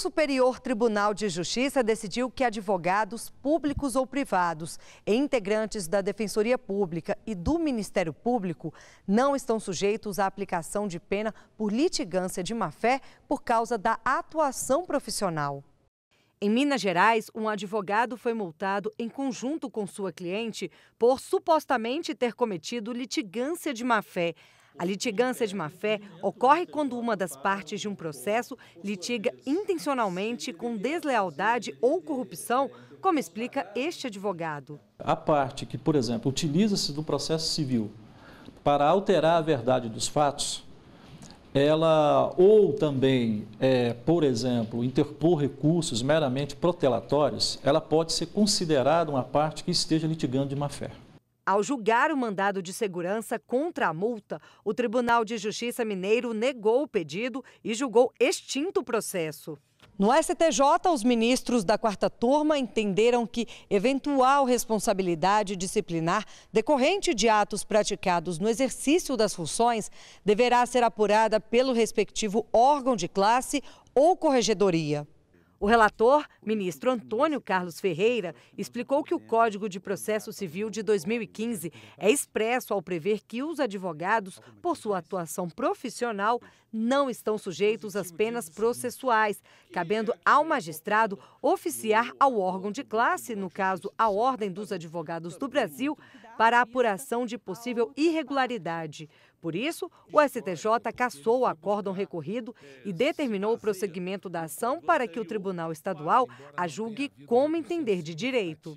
O Superior Tribunal de Justiça decidiu que advogados públicos ou privados e integrantes da Defensoria Pública e do Ministério Público não estão sujeitos à aplicação de pena por litigância de má-fé por causa da atuação profissional. Em Minas Gerais, um advogado foi multado em conjunto com sua cliente por supostamente ter cometido litigância de má-fé. A litigância de má-fé ocorre quando uma das partes de um processo litiga intencionalmente com deslealdade ou corrupção, como explica este advogado. A parte que, por exemplo, utiliza-se do processo civil para alterar a verdade dos fatos, ela ou também, por exemplo, interpor recursos meramente protelatórios, ela pode ser considerada uma parte que esteja litigando de má-fé. Ao julgar o mandado de segurança contra a multa, o Tribunal de Justiça Mineiro negou o pedido e julgou extinto o processo. No STJ, os ministros da quarta turma entenderam que eventual responsabilidade disciplinar decorrente de atos praticados no exercício das funções deverá ser apurada pelo respectivo órgão de classe ou corregedoria. O relator, ministro Antônio Carlos Ferreira, explicou que o Código de Processo Civil de 2015 é expresso ao prever que os advogados, por sua atuação profissional, não estão sujeitos às penas processuais, cabendo ao magistrado oficiar ao órgão de classe, no caso, a Ordem dos Advogados do Brasil, para a apuração de possível irregularidade. Por isso, o STJ cassou o acórdão recorrido e determinou o prosseguimento da ação para que o Tribunal Estadual a julgue como entender de direito.